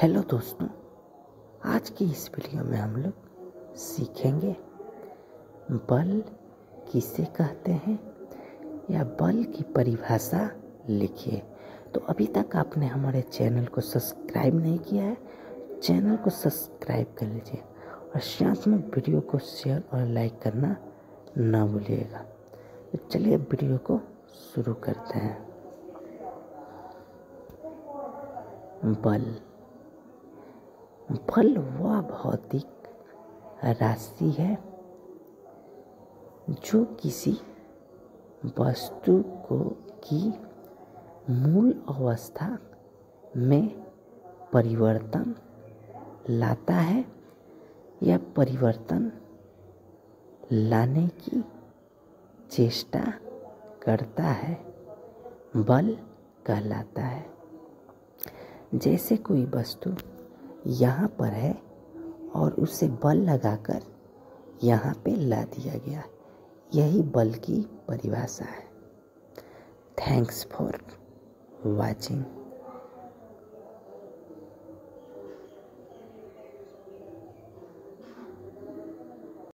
Hello दोस्तों, आज की इस वीडियो में हम लोग सीखेंगे बल किसे कहते हैं या बल की परिभाषा लिखिए। तो अभी तक आपने हमारे चैनल को सब्सक्राइब नहीं किया है, चैनल को सब्सक्राइब कर लीजिए और साथ में वीडियो को शेयर और लाइक करना ना भूलिएगा। तो चलिए वीडियो को शुरू करते हैं। बल वह भौतिक राशि है जो किसी वस्तु को की मूल अवस्था में परिवर्तन लाता है या परिवर्तन लाने की चेष्टा करता है, बल कहलाता है। जैसे कोई वस्तु यहाँ पर है और उसे बल लगाकर यहाँ पे ला दिया गया, यही बल की परिभाषा है। Thanks for watching.